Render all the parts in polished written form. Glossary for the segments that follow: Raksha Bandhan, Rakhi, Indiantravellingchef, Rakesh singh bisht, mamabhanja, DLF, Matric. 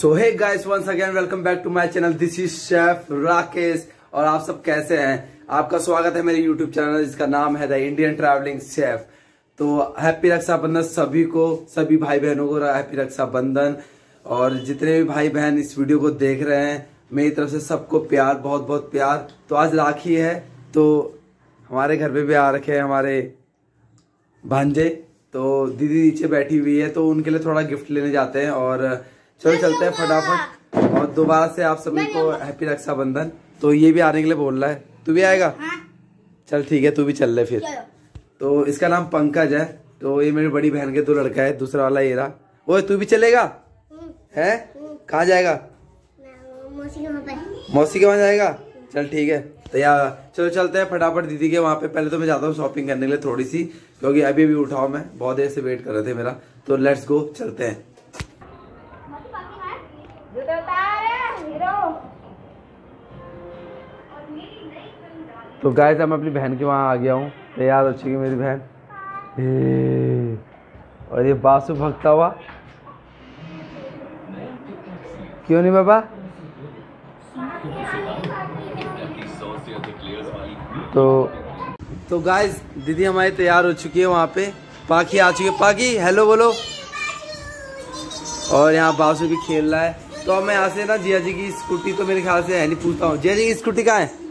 So hey guys once again welcome back to my channel, this is chef Rakesh. और आप सब कैसे हैं? आपका स्वागत है मेरे यूट्यूब चैनल जिसका नाम है द इंडियन ट्रैवलिंग शेफ। तो हैप्पी रक्षाबंधन सभी को, सभी भाई बहनों को हैप्पी रक्षाबंधन। और जितने भी भाई बहन इस वीडियो को देख रहे हैं, मेरी तरफ से सबको प्यार, बहुत बहुत प्यार। तो आज राखी है, तो हमारे घर पे भी आ रखे हैं हमारे भांजे, तो दीदी नीचे बैठी हुई है, तो उनके लिए थोड़ा गिफ्ट लेने जाते हैं और चलो चलते हैं फटाफट। और दोबारा से आप सभी को हैप्पी रक्षाबंधन। तो ये भी आने के लिए बोल रहा है, तू भी आएगा? हाँ। चल ठीक है, तू भी चल ले फिर। तो इसका नाम पंकज है, तो ये मेरी बड़ी बहन के दो लड़का है, दूसरा वाला ये रहा। ओए तू भी चलेगा? है कहाँ जाएगा? मौसी के वहाँ जाएगा? चल ठीक है, तैयार। चलो चलते हैं फटाफट दीदी के वहाँ पे। पहले तो मैं जाता हूँ शॉपिंग करने के लिए थोड़ी सी, क्योंकि अभी अभी उठाओ, मैं बहुत देर से वेट कर रहे थे मेरा। तो लेट्स गो, चलते हैं। तो गाइस मैं अपनी बहन के वहाँ आ गया हूँ, तैयार अच्छी की मेरी बहन। और ये बासु भगता हुआ क्यों नहीं बाबा? तो गाइस दीदी हमारी तैयार हो चुकी है, वहाँ पे पाखी आ चुकी है। पाखी हेलो बोलो। और यहाँ बासु भी खेल रहा है। तो अब मैं यहाँ से ना जिया जी की स्कूटी, तो मेरे ख्याल से है नहीं, पूछता हूँ जिया जी की स्कूटी कहाँ है।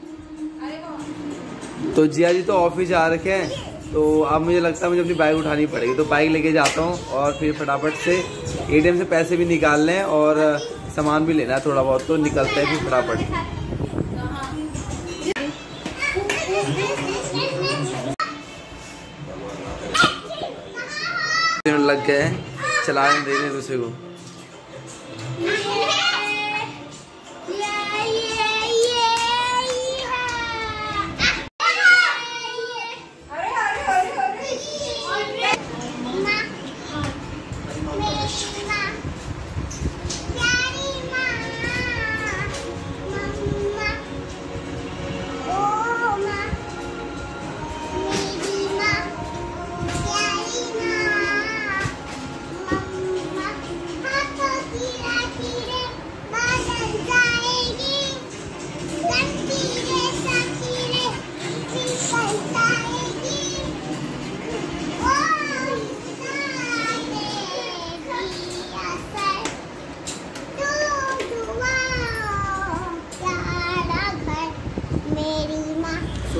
तो जिया जी तो ऑफिस जा रखे हैं, तो अब मुझे लगता है मुझे अपनी बाइक उठानी पड़ेगी। तो बाइक लेके जाता हूँ और फिर फटाफट से एटीएम से पैसे भी निकालने हैं और सामान भी लेना है थोड़ा बहुत, तो निकलते हैं फिर फटाफट। लग गए हैं चलाने देने दूसरे को।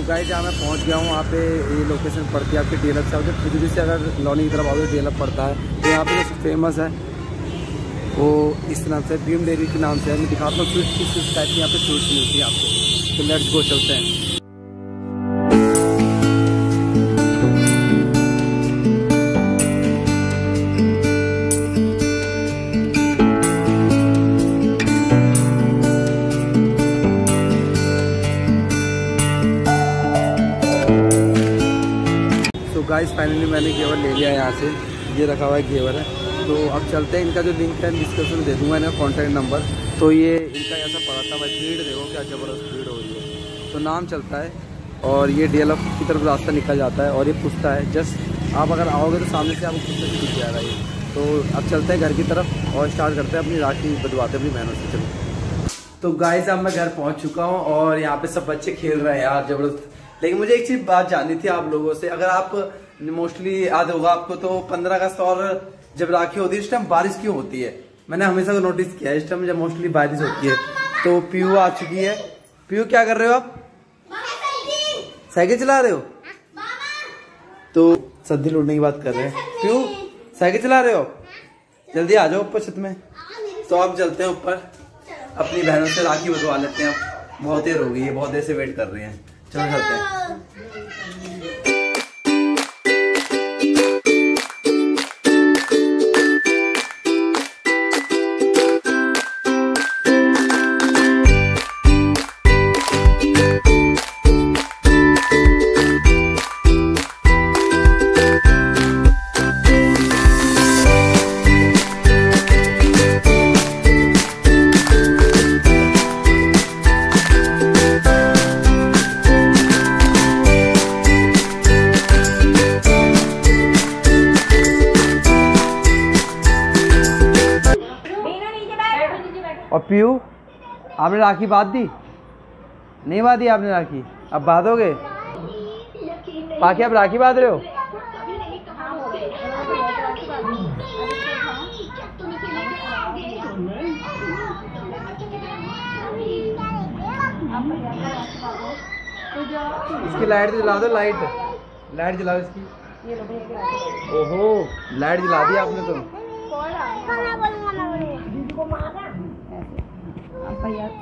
गाइस जहाँ मैं पहुँच गया हूँ वहाँ पे ये लोकेशन पड़ती है आपके DLF से। फिजुली से अगर लॉनी की तरफ आओ तो DLF पड़ता है। तो यहाँ पे जो फेमस है वो इस नाम से, ड्रीम डेयरी के नाम से है। मैं दिखाता हूँ फ्रूट्स किस किस टाइप की यहाँ पे फ्रूट्स मिलती है आपको। तो लेट्स गो, चलते हैं। गाइस फाइनली मैंने घेवर ले लिया है यहाँ से, ये रखा हुआ है घेवर है। तो अब चलते हैं, इनका जो लिंक है डिस्क्रिप्शन में दे दूँगा, इनका कॉन्टैक्ट नंबर। तो ये इनका ऐसा पड़ा था भाई, भीड़ देखो क्या ज़बरदस्त भीड़ हो रही है। तो नाम चलता है और ये DLF की तरफ रास्ता निकल जाता है और ये पूछता है जस्ट आप अगर आओगे तो सामने से आपको पूछते दिख जा रहा है। तो अब चलते हैं घर की तरफ और स्टार्ट करते हैं अपनी राखी बदलवाते अपनी बहनों से। चलो तो गाइस अब मैं घर पहुँच चुका हूँ और यहाँ पर सब बच्चे खेल रहे हैं यार ज़बरदस्त। लेकिन मुझे एक चीज़ बात जाननी थी आप लोगों से, अगर आप मोस्टली याद होगा आपको तो 15 अगस्त और जब राखी होती है इस टाइम बारिश क्यों होती है? मैंने हमेशा को नोटिस किया है इस टाइम जब मोस्टली बारिश होती है। तो पीयू आ चुकी है। पीयू क्या कर रहे हो आप? साइकिल चला रहे हो? तो सद्दी लूटने की बात कर रहे हैं। पीयू साइकिल चला रहे हो? जल्दी आ जाओ ऊपर छत में। तो आप चलते हैं ऊपर, अपनी बहनों से राखी बंधवा लेते हैं। आप बहुत देर हो गई है, बहुत देर से वेट कर रहे हैं, चलो चलते हैं। और पीयू, आपने राखी बांध दी? नहीं बांधी आपने राखी, अब बांधोगे? बाकी आप राखी बांध रहे हो? इसकी लाइट जला दो, लाइट लाइट जलाओ इसकी। ओहो, लाइट जला दी आपने तो। भैया आप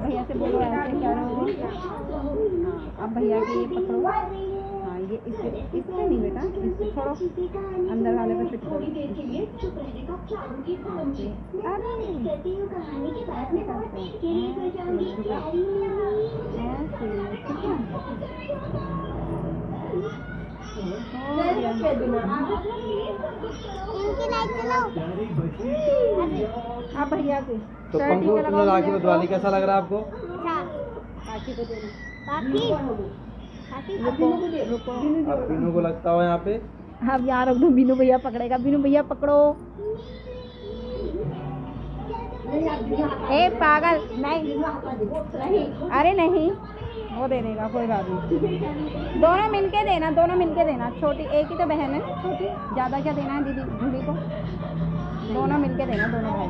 भैया से बोलो ऐसे क्या रहो, आप भैया के ये पकड़ो। हाँ ये इससे नहीं बेटा, इससे छोड़ो, अंदर वाले पे फिट करो। भैया से तो पंखों को राखी में दिवाली कैसा लग रहा है आपको? अब बीनू को लगता हो यहाँ पे। हाँ यार रख दो, बीनू भैया पकड़ेगा। बीनू भैया पकड़ो। ए पागल, नहीं अरे नहीं, वो दे देगा कोई बात नहीं। दोनों मिलके देना, दोनों मिलके देना। छोटी एक ही तो बहन है, छोटी ज़्यादा क्या देना है दीदी दीदी को, दोनों मिलके देना, दोनों भाई।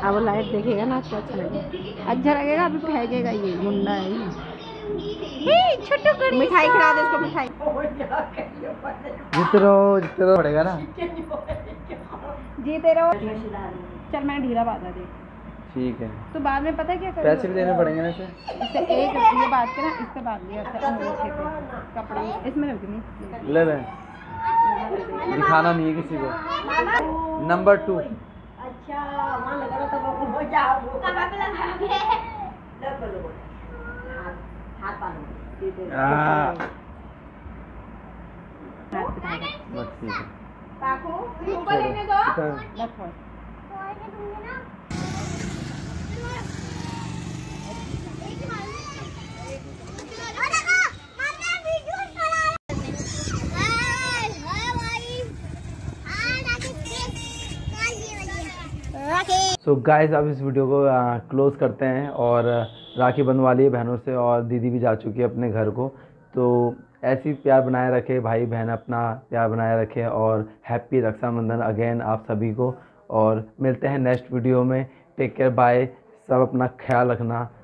अब वो लाइट देखेगा ना तो अच्छा लगेगा, अच्छा लगेगा। अभी फेंकेगा, ये गुंडा है ये। मिठाई खिला दे इसको, मिठाई। जीते रहो, जीते रहो पड़ेगा ना, जीते रहो। चल मैंने ढीला बांधा दे, ठीक है? तो बाद में पता क्या करेंगे, पैसे भी देने पड़ेंगे ना इसे। एक ये बात के ना, इससे बांध लिया कपड़े, इसमें रख दी। ले ले, दिखाना नहीं है किसी को। नंबर 2। अच्छा वहाँ लगा रहा था वो, हो जा वो कहाँ पे लगाओगे? लग लो बोल, हाथ हाथ पालो। हाँ बस ठीक है, पाको ऊपर लेने दो। लग पड़ कोई दूंगी ना। तो गाइज़ अब इस वीडियो को क्लोज़ करते हैं। और राखी बंधवा ली है बहनों से, और दीदी भी जा चुकी है अपने घर को। तो ऐसी प्यार बनाए रखे भाई बहन, अपना प्यार बनाए रखे, और हैप्पी रक्षाबंधन अगेन आप सभी को। और मिलते हैं नेक्स्ट वीडियो में। Take care, bye. सब अपना ख्याल रखना।